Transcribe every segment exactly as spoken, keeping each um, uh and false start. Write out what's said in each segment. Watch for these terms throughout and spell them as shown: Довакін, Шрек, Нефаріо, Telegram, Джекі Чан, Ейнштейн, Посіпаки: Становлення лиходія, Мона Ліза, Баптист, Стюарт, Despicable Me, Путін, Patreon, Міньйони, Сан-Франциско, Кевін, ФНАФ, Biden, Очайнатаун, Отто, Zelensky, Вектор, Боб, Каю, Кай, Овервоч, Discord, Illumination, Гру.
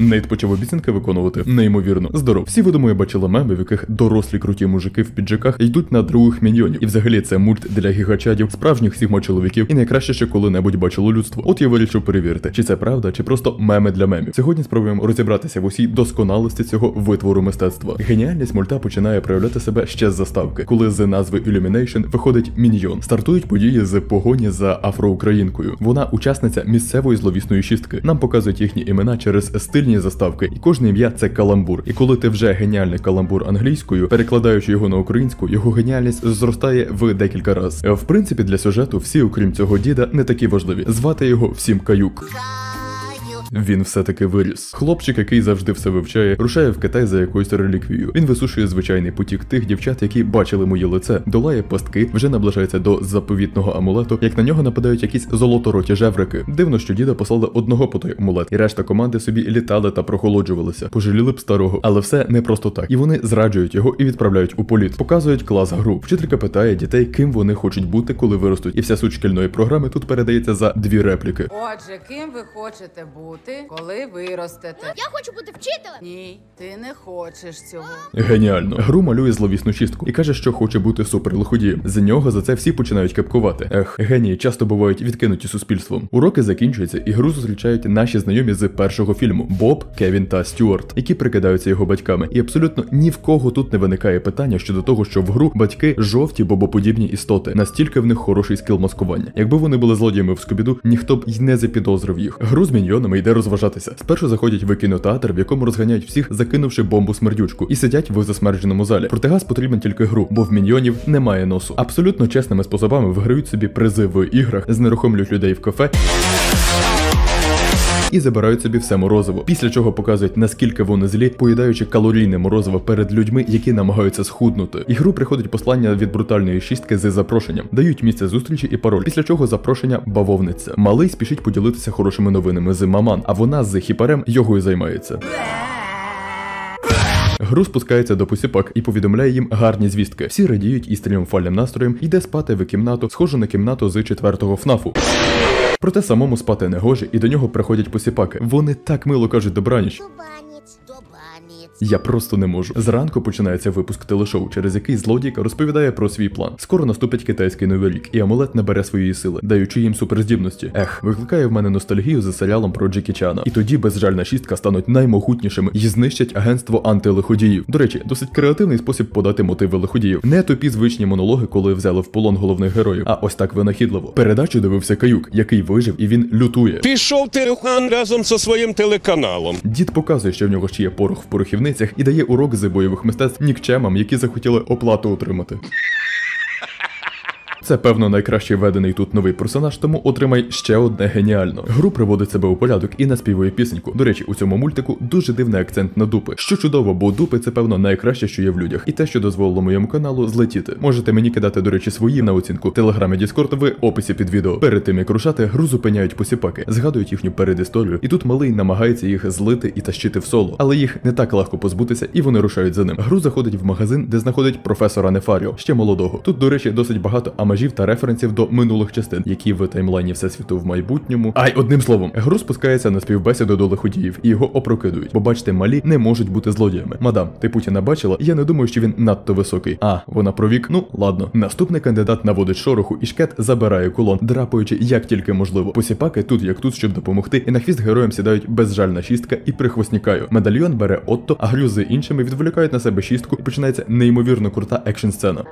Нейт почав обіцянки виконувати неймовірно здоров. Всі, видимо, я бачила меми, в яких дорослі круті мужики в піджаках йдуть на других міньйонів. І взагалі це мульт для гігачадів, справжніх сігма-чоловіків і найкраще, що коли-небудь бачило людство. От я вирішив перевірити, чи це правда, чи просто меми для мемів. Сьогодні спробуємо розібратися в усій досконалості цього витвору мистецтва. Геніальність мульта починає проявляти себе ще з заставки, коли з назви Illumination виходить міньйон. Стартують події з погоні за афроукраїнкою. Вона учасниця місцевої зловісної шістки. Нам показують їхні імена через стильні заставки, і кожне ім'я це каламбур. І коли ти вже геніальний каламбур англійською, перекладаючи його на українську, його геніальність зростає в декілька раз. В принципі, для сюжету всі, окрім цього діда, не такі важливі. Звати його всім Каюк. Він все-таки виріс. Хлопчик, який завжди все вивчає, рушає в Китай за якоюсь реліквією. Він висушує звичайний потік тих дівчат, які бачили моє лице, долає пастки, вже наближається до заповітного амулету, як на нього нападають якісь золотороті жеврики. Дивно, що діда послали одного по той амулет, і решта команди собі літали та прохолоджувалися. Пожаліли б старого. Але все не просто так. І вони зраджують його і відправляють у політ. Показують клас Гру. Вчителька питає дітей, ким вони хочуть бути, коли виростуть. І вся суть шкільної програми тут передається за дві репліки. Отже, ким ви хочете бути? Ти, коли виростете. Я хочу бути вчителем. Ні, ти не хочеш цього. Геніально. Гру малює зловісну шістку і каже, що хоче бути суперлиходієм. За нього за це всі починають кепкувати. Ех, генії часто бувають відкинуті суспільством. Уроки закінчуються і Гру зустрічають наші знайомі з першого фільму – Боб, Кевін та Стюарт, які прикидаються його батьками. І абсолютно ні в кого тут не виникає питання щодо того, що в Гру батьки – жовті бобоподібні істоти. Настільки в них хороший скіл маскування. Якби вони були злодіями в Скобіду, ніхто б й не запідозрив їх. Гру з міньйонами йде розважатися. Спершу заходять в кінотеатр, в якому розганяють всіх, закинувши бомбу смердючку, і сидять в засмердженому залі. Протигаз потрібен тільки Гру, бо в міньйонів немає носу. Абсолютно чесними способами виграють собі призи в іграх, знерухомлюють людей в кафе і забирають собі все морозиво, після чого показують, наскільки вони злі, поїдаючи калорійне морозиво перед людьми, які намагаються схуднути. І Гру приходить послання від брутальної шістки з запрошенням, дають місце зустрічі і пароль, після чого запрошення бавовниця. Малий спішить поділитися хорошими новинами з маман, а вона з хіпарем його й займається. Гру спускається до посіпак і повідомляє їм гарні звістки. Всі радіють і з тріумфальним настроєм йде спати в кімнату, схожу на кімнату з четвертого ФНАФу. Проте самому спати не гоже, і до нього приходять посіпаки. Вони так мило кажуть «добраніч». Я просто не можу. Зранку починається випуск телешоу, через який злодійка розповідає про свій план. Скоро наступить китайський новий рік, і амулет набере своєї сили, даючи їм суперздібності. Ех, викликає в мене ностальгію за серіалом про Джекі Чана. І тоді безжальна шістка стануть наймогутнішими і знищать агентство антилиходіїв. До речі, досить креативний спосіб подати мотиви лиходіїв. Не тупі звичні монологи, коли взяли в полон головних героїв, а ось так винахідливо. Передачу дивився Каюк, який вижив, і він лютує. Пішов ти, Рухан, разом зі своїм телеканалом. Дід показує, що в нього ще є порох в порохівниці. І дає урок з бойових мистецтв нікчемам, які захотіли оплату отримати. Це, певно, найкраще введений тут новий персонаж, тому отримай ще одне геніально. Гру приводить себе у порядок і наспівує пісеньку. До речі, у цьому мультику дуже дивний акцент на дупи. Що чудово, бо дупи – це, певно, найкраще, що є в людях. І те, що дозволило моєму каналу злетіти. Можете мені кидати, до речі, свої на оцінку. В Телеграмі Discord в описі під відео. Перед тим, як рушати, Гру зупиняють посіпаки, згадують їхню передісторію. І тут малий намагається їх злити і тащити в соло. Але їх не так легко позбутися, і вони рушають за ним. Гру заходить в магазин, де знаходить професора Нефаріо, ще молодого. Тут, до речі, досить багато амажів та референсів до минулих частин, які в таймлайні Всесвіту в майбутньому. Ай, одним словом, Гру спускається на співбесіду до лиходіїв і його опрокидують, бо бачите, малі не можуть бути злодіями. Мадам, ти Путіна бачила? Я не думаю, що він надто високий. А, вона про вік? Ну, ладно. Наступний кандидат наводить шороху і шкет забирає кулон, драпаючи як тільки можливо. Посіпаки тут як тут, щоб допомогти, і на хвіст героям сідають безжальна шістка і прихвостнікаю. Медальйон бере Отто, а Гру з іншими відволікають на себе шістку і починається неймовірно крута екшн-сцена.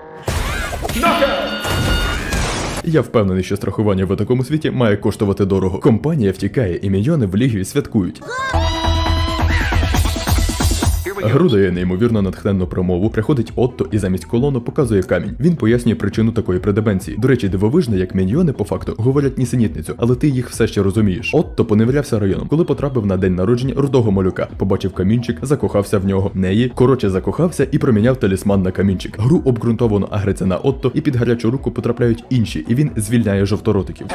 Я впевнений, що страхування в такому світі має коштувати дорого. Компанія втікає, і мільйони в лігві святкують. Гру дає неймовірно натхненну промову, приходить Отто і замість колону показує камінь. Він пояснює причину такої придебенції. До речі, дивовижно, як міньйони по факту говорять нісенітницю, але ти їх все ще розумієш. Отто поневірявся районом, коли потрапив на день народження рудого малюка. Побачив камінчик, закохався в нього, неї, коротше закохався і проміняв талісман на камінчик. Гру обґрунтовано агриться на Отто, і під гарячу руку потрапляють інші, і він звільняє жовторотиків.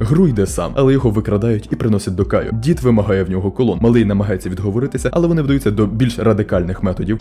Гру йде сам, але його викрадають і приносять до Каю. Дід вимагає в нього колон. Малий намагається відговоритися, але вони вдаються до більш радикальних методів.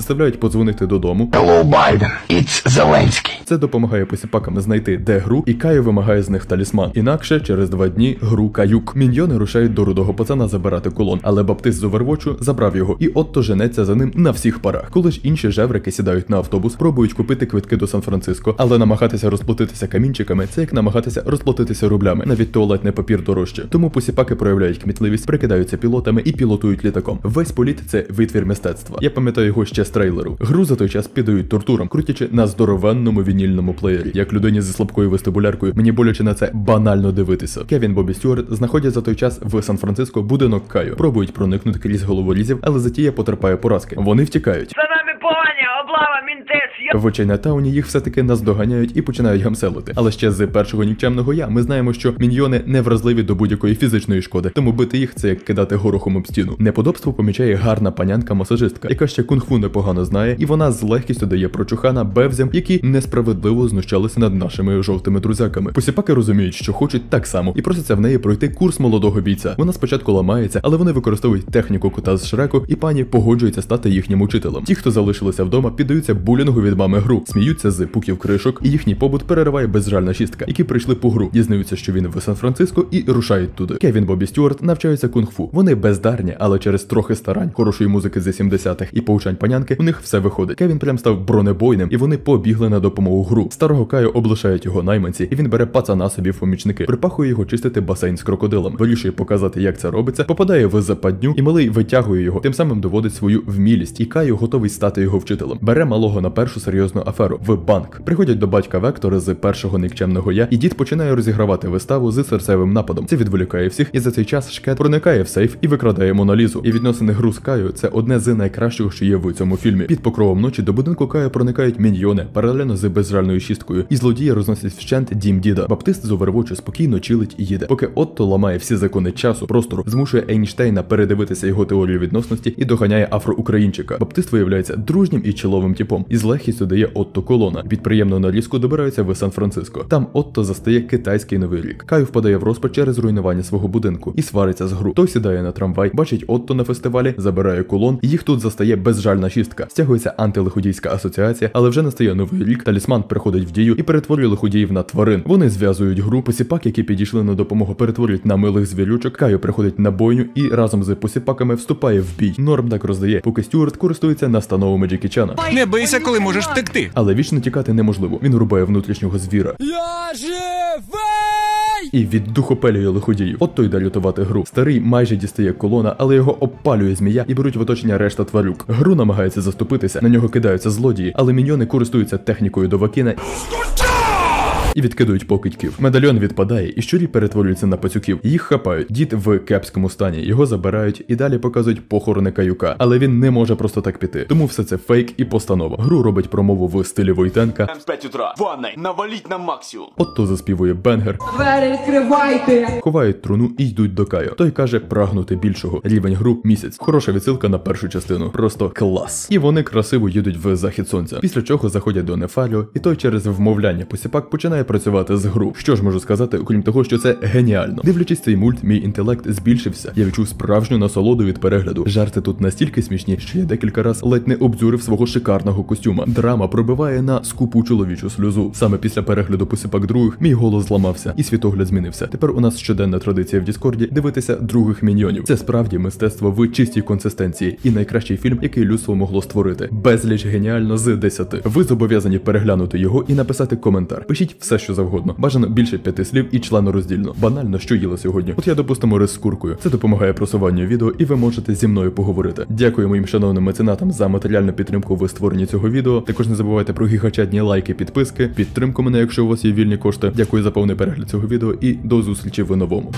заставляють подзвонити додому. Hello, Biden. It's Zelensky. Це допомагає посіпакам знайти, де Гру, і Каю вимагає з них талісман. Інакше через два дні Гру каюк. Міньйони рушають до рудого пацана забирати колон, але Баптист з Овервочу забрав його, і Отто женеться за ним на всіх парах. Коли ж інші жеврики сідають на автобус, пробують купити квитки до Сан-Франциско, але намагатися розплатитися камінчиками – це як намагатися розплатитися рублями. Навіть туалетний папір дорожче. Тому посіпаки проявляють кмітливість, прикидаються пілотами і пілотують літаком. Весь політ – це витвір мистецтва. Я пам'ятаю його ще з трейлеру. Гру за той час піддають тортурам, крутячи на здоровенному вінільному плеєрі. Як людині зі слабкою вестибуляркою, мені боляче на це банально дивитися. Кевін, Боб і Стюарт знаходять за той час в Сан-Франциско будинок Каю. Пробують проникнути крізь головорізів, але затія потерпає поразки. Вони втікають. За нами погані, облава, мінтес. В Очайнатауні їх все-таки наздоганяють і починають гамселити. Але ще з першого нікчемного я ми знаємо, що міньйони не вразливі до будь-якої фізичної шкоди, тому бити їх це як кидати горохом об стіну. Неподобство помічає гарна панянка-масажистка, яка ще кунг-фу непогано знає, і вона з легкістю дає прочухана бевзям, які несправедливо знущалися над нашими жовтими друзяками. Посіпаки розуміють, що хочуть так само, і просяться в неї пройти курс молодого бійця. Вона спочатку ламається, але вони використовують техніку кота з Шреку, і пані погоджується стати їхнім учителем. Ті, хто залишилися вдома, піддаються булінгу від мами Гру, сміються з пуків кришок, і їхній побут перериває безжальна шістка, які прийшли по Гру, дізнаються, що він в Сан-Франциско, і рушають туди. Кевін, Боб і Стюарт навчаються кунг-фу. Вони бездарні, але через трохи старань, хорошої музики з сімдесятих і поучань панянки у них все виходить. Кевін прям став бронебойним, і вони побігли на допомогу Гру. Старого Каю облишають його найманці, і він бере пацана собі в помічники, припахує його чистити басейн з крокодилом, вирішує показати, як це робиться, попадає в западню, і малий витягує його, тим самим доводить свою вмілість, і Каю готовий стати його вчителем. Бере малого на першу серйозну аферу в банк. Приходять до батька Вектора з першого нікчемного я, і дід починає розігравати виставу з серцевим нападом. Це відволікає всіх, і за цей час Шкет проникає в сейф і викрадає Мону Лізу. І відносини Гру з Каю – це одне з найкращих, що є в цьому фільмі. Під покровом ночі до будинку Каю проникають міньйони, паралельно з безжальною шісткою, і злодії розносять вщент дім діда. Баптист з Овервочу спокійно чилить і їде, поки Отто ламає всі закони часу, простору, змушує Ейнштейна передивитися його теорію відносності і доганяє афроукраїнчика. Баптист виявляється дружнім і чоловим типом, і з легкістю дає Отто колона. Під приємну нарізку добирається в Сан-Франциско. Там Отто застає китайський новий рік. Каю впадає в розпач через руйнування свого будинку і свариться з Гру. Той сідає на трамвай, бачить Отто на фестивалі, забирає колон, і їх тут застає безжальна шістка. Стягується антилиходійська асоціація, але вже настає новий рік, талісман приходить в дію і перетворює лиходіїв на тварин. Вони зв'язують Гру, посіпак, які підійшли на допомогу, перетворюють на милих звірючок. Каю приходить на бойню і разом з посіпаками вступає в бій. Норм так роздає, поки Стюарт користується настановами Джекі Чана. Не бийся, коли можеш втекти. Але вічно тікати неможливо. Він рубає внутрішнього звіра. Я живий! І від духопелює лиходіїв. Отто йде лютувати Гру. Старий майже дістає колона, але його обпалює змія і беруть в оточення решта тварюк. Гру намагається заступитися, на нього кидаються злодії, але міньйони користуються технікою Довакіна і відкидують покидьків. Медальйон відпадає, і щурі перетворюються на пацюків. Їх хапають. Дід в кепському стані. Його забирають і далі показують похорони каюка. Але він не може просто так піти. Тому все це фейк і постанова. Гру робить промову в стилі Войтенка. п'ять утра. Ванной, наваліть на максимум. Отто заспівує бенгер. Двері відкривайте! Ховають труну і йдуть до Каю. Той каже прагнути більшого. Рівень гру місяць. Хороша відсилка на першу частину. Просто клас. І вони красиво їдуть в захід сонця. Після чого заходять до Нефаріо, і той через вмовляння посіпак починає працювати з Гру. Що ж можу сказати, окрім того, що це геніально. Дивлячись цей мульт, мій інтелект збільшився. Я відчув справжню насолоду від перегляду. Жарти тут настільки смішні, що я декілька раз ледь не обдзюрив свого шикарного костюма. Драма пробиває на скупу чоловічу сльозу. Саме після перегляду посіпак других мій голос зламався і світогляд змінився. Тепер у нас щоденна традиція в Discord дивитися других міньйонів. Це справді мистецтво в чистій консистенції і найкращий фільм, який людство могло створити. Безліч геніально з десяти. Ви зобов'язані переглянути його і написати коментар. Пишіть все, що завгодно. Бажано більше п'яти слів і членороздільно. Банально, що їла сьогодні. От я, допустимо, рис з куркою. Це допомагає просуванню відео, і ви можете зі мною поговорити. Дякую моїм шановним меценатам за матеріальну підтримку в створенні цього відео. Також не забувайте про гігачатні лайки, підписки, підтримку мене, якщо у вас є вільні кошти. Дякую за повний перегляд цього відео і до зустрічі в новому.